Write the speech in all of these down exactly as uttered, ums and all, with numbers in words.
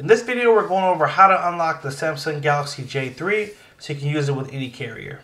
In this video, we're going over how to unlock the Samsung Galaxy J three so you can use it with any carrier.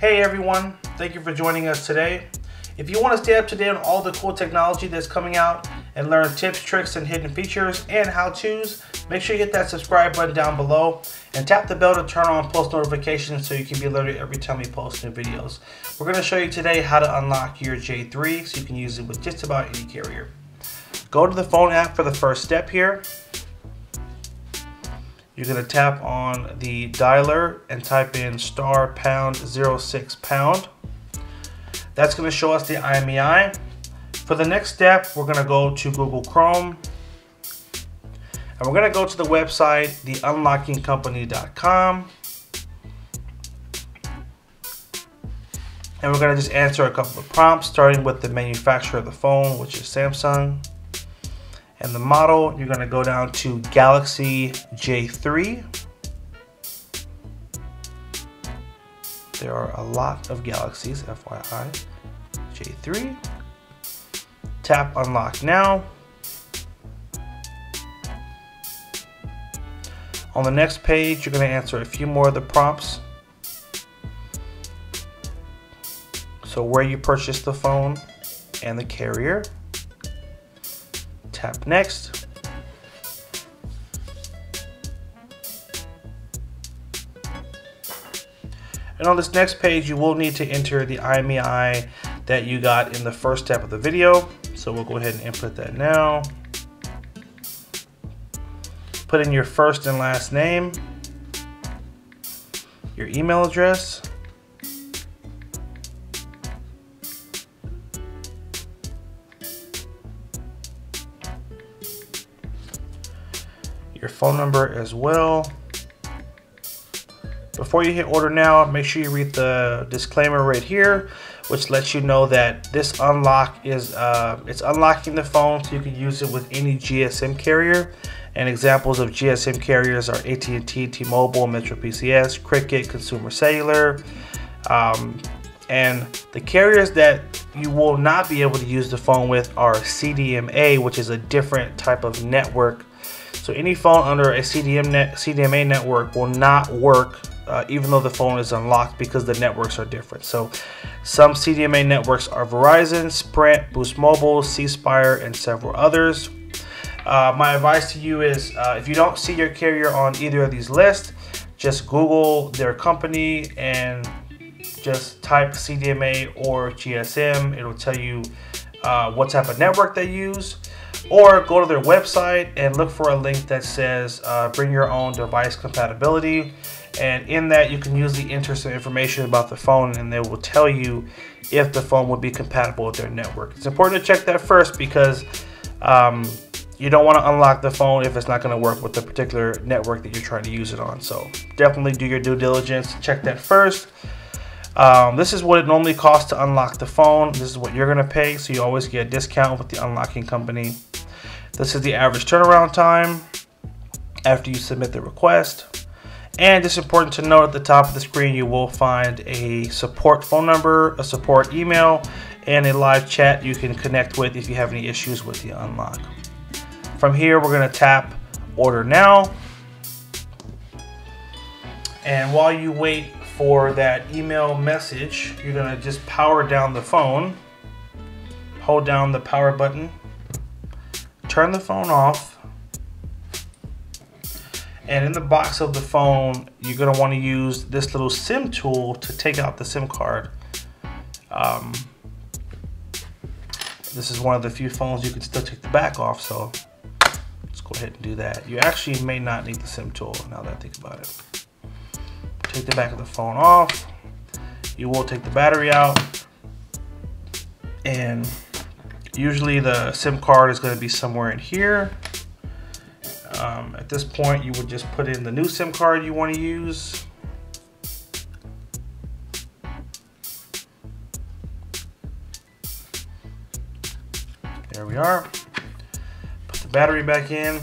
Hey everyone, thank you for joining us today. If you want to stay up to date on all the cool technology that's coming out and learn tips, tricks, and hidden features and how-tos, make sure you hit that subscribe button down below and tap the bell to turn on post notifications so you can be alerted every time we post new videos. We're going to show you today how to unlock your J three so you can use it with just about any carrier. Go to the phone app for the first step here. You're going to tap on the dialer and type in star pound zero six pound. That's going to show us the I M E I. For the next step, we're going to go to Google Chrome. And we're going to go to the website, the unlocking company dot com. And we're going to just answer a couple of prompts, starting with the manufacturer of the phone, which is Samsung. And the model, you're going to go down to Galaxy J three. There are a lot of Galaxies, F Y I. J three. Tap unlock now. On the next page, you're going to answer a few more of the prompts. So where you purchased the phone and the carrier. Tap next. And on this next page, you will need to enter the I M E I that you got in the first step of the video. So we'll go ahead and input that now. Put in your first and last name, your email address, your phone number as well. Before you hit order now, make sure you read the disclaimer right here, which lets you know that this unlock is uh, it's unlocking the phone so you can use it with any G S M carrier. And examples of G S M carriers are A T and T, T-Mobile, MetroPCS, Cricket, Consumer Cellular. Um, and the carriers that you will not be able to use the phone with are C D M A, which is a different type of network. So any phone under a C D M net, C D M A network will not work uh, even though the phone is unlocked because the networks are different. So some C D M A networks are Verizon, Sprint, Boost Mobile, CSpire, and several others. Uh, my advice to you is uh, if you don't see your carrier on either of these lists, just Google their company and just type C D M A or G S M. It'll tell you uh, what type of network they use. Or go to their website and look for a link that says uh, bring your own device compatibility, and in that you can usually enter some information about the phone and they will tell you if the phone would be compatible with their network. It's important to check that first because um, you don't want to unlock the phone if it's not going to work with the particular network that you're trying to use it on. So definitely do your due diligence, check that first. Um, this is what it normally costs to unlock the phone. This is what you're going to pay, so you always get a discount with the unlocking company. This is the average turnaround time after you submit the request. And it's important to note at the top of the screen, you will find a support phone number, a support email, and a live chat you can connect with if you have any issues with the unlock. From here, we're going to tap order now. And while you wait for that email message, you're going to just power down the phone, hold down the power button, turn the phone off, and in the box of the phone, you're going to want to use this little SIM tool to take out the SIM card. Um, this is one of the few phones you can still take the back off, so let's go ahead and do that. You actually may not need the SIM tool now that I think about it. Take the back of the phone off. You will take the battery out, and usually the SIM card is going to be somewhere in here. Um, at this point, you would just put in the new SIM card you want to use. There we are. Put the battery back in.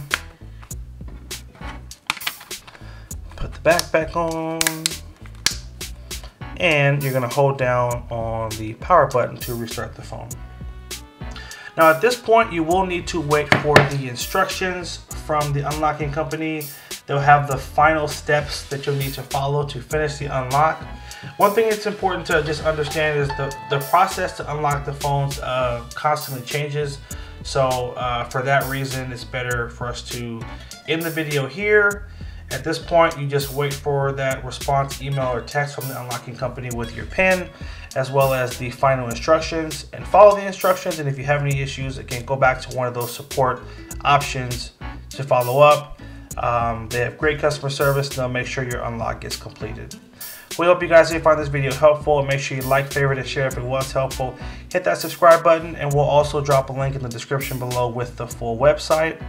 Backpack on, and you're going to hold down on the power button to restart the phone. Now at this point, you will need to wait for the instructions from the unlocking company. They'll have the final steps that you'll need to follow to finish the unlock. One thing it's important to just understand is the, the process to unlock the phones uh, constantly changes. So uh, for that reason, it's better for us to end the video here. At this point, you just wait for that response email or text from the unlocking company with your PIN, as well as the final instructions, and follow the instructions. And if you have any issues, again, go back to one of those support options to follow up. Um, they have great customer service. They'll make sure your unlock gets completed. We hope you guys did find this video helpful, and make sure you like, favorite, and share if it was helpful. Hit that subscribe button, and we'll also drop a link in the description below with the full website.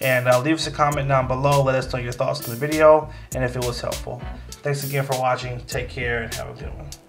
And uh, leave us a comment down below. Let us know your thoughts on the video and if it was helpful. Thanks again for watching. Take care and have a good one.